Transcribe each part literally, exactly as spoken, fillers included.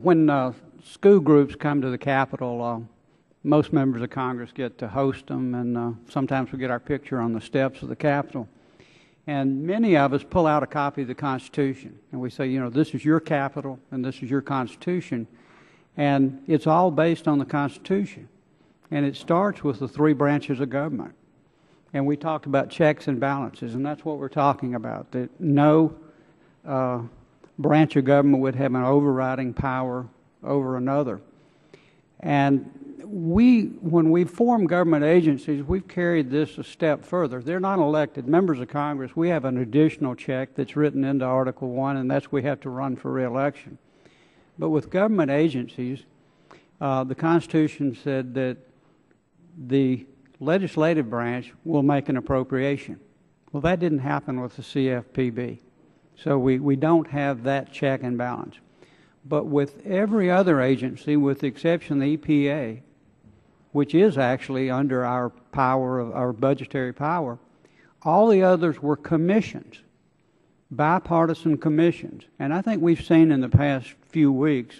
When uh, school groups come to the Capitol, uh, most members of Congress get to host them, and uh, sometimes we get our picture on the steps of the Capitol. And many of us pull out a copy of the Constitution, and we say, you know, this is your Capitol, and this is your Constitution, and it's all based on the Constitution. And it starts with the three branches of government. And we talked about checks and balances, and that's what we're talking about, that no uh, branch of government would have an overriding power over another. And we, when we form government agencies, we've carried this a step further. They're not elected members of Congress. We have an additional check that's written into Article one, and that's we have to run for re-election. But with government agencies, uh, the Constitution said that the legislative branch will make an appropriation. Well, that didn't happen with the C F P B. So we, we don't have that check and balance. But with every other agency, with the exception of the E P A, which is actually under our power, of our budgetary power, all the others were commissions, bipartisan commissions. And I think we've seen in the past few weeks,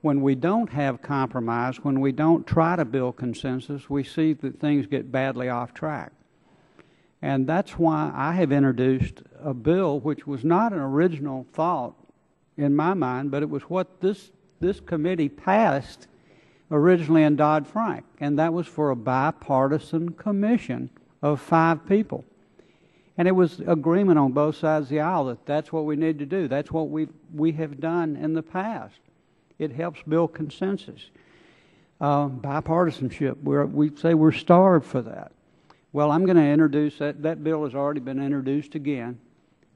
when we don't have compromise, when we don't try to build consensus, we see that things get badly off track. And that's why I have introduced a bill which was not an original thought in my mind, but it was what this, this committee passed originally in Dodd-Frank, and that was for a bipartisan commission of five people. And it was agreement on both sides of the aisle that that's what we need to do. That's what we've, we have done in the past. It helps build consensus. Uh, bipartisanship, we're, we say we're starved for that. Well, I'm going to introduce that. That bill has already been introduced again,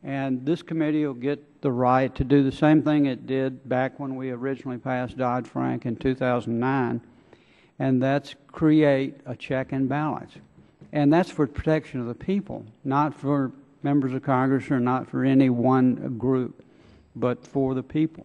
and this committee will get the right to do the same thing it did back when we originally passed Dodd-Frank in two thousand nine, and that's create a check and balance. And that's for protection of the people, not for members of Congress or not for any one group, but for the people.